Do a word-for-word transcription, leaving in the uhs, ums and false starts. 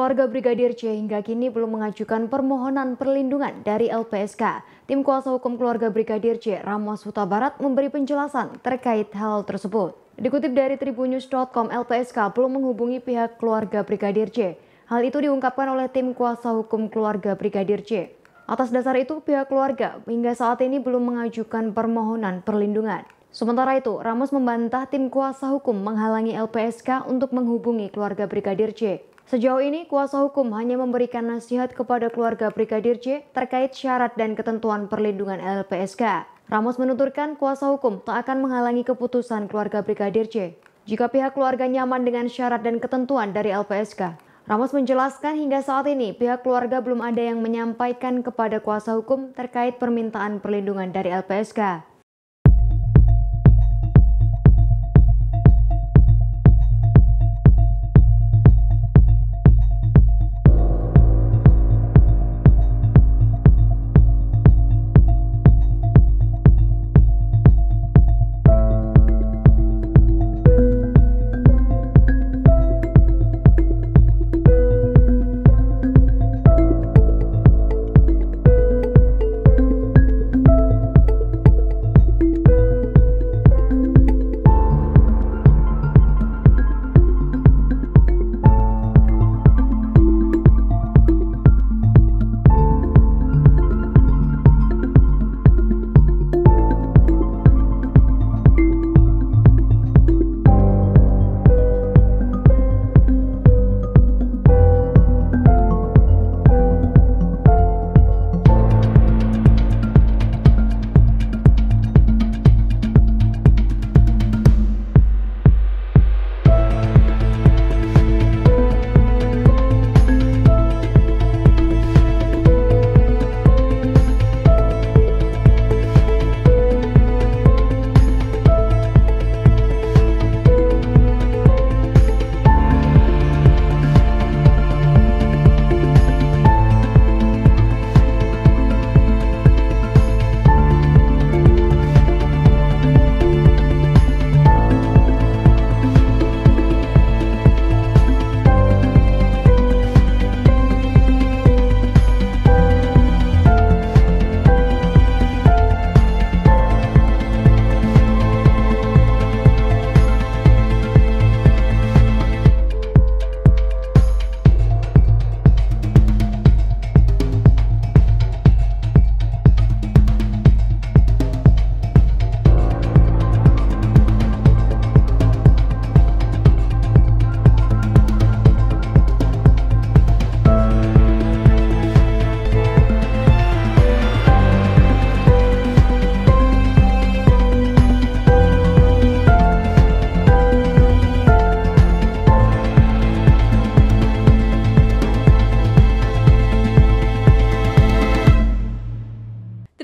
Keluarga Brigadir J hingga kini belum mengajukan permohonan perlindungan dari L P S K. Tim kuasa hukum keluarga Brigadir J, Ramos Hutabarat, memberi penjelasan terkait hal tersebut. Dikutip dari tribunews dot com, L P S K belum menghubungi pihak keluarga Brigadir J. Hal itu diungkapkan oleh tim kuasa hukum keluarga Brigadir J. Atas dasar itu, pihak keluarga hingga saat ini belum mengajukan permohonan perlindungan. Sementara itu, Ramos membantah tim kuasa hukum menghalangi L P S K untuk menghubungi keluarga Brigadir J. Sejauh ini, kuasa hukum hanya memberikan nasihat kepada keluarga Brigadir J terkait syarat dan ketentuan perlindungan L P S K. Ramos menuturkan kuasa hukum tak akan menghalangi keputusan keluarga Brigadir J jika pihak keluarga nyaman dengan syarat dan ketentuan dari L P S K. Ramos menjelaskan hingga saat ini pihak keluarga belum ada yang menyampaikan kepada kuasa hukum terkait permintaan perlindungan dari L P S K.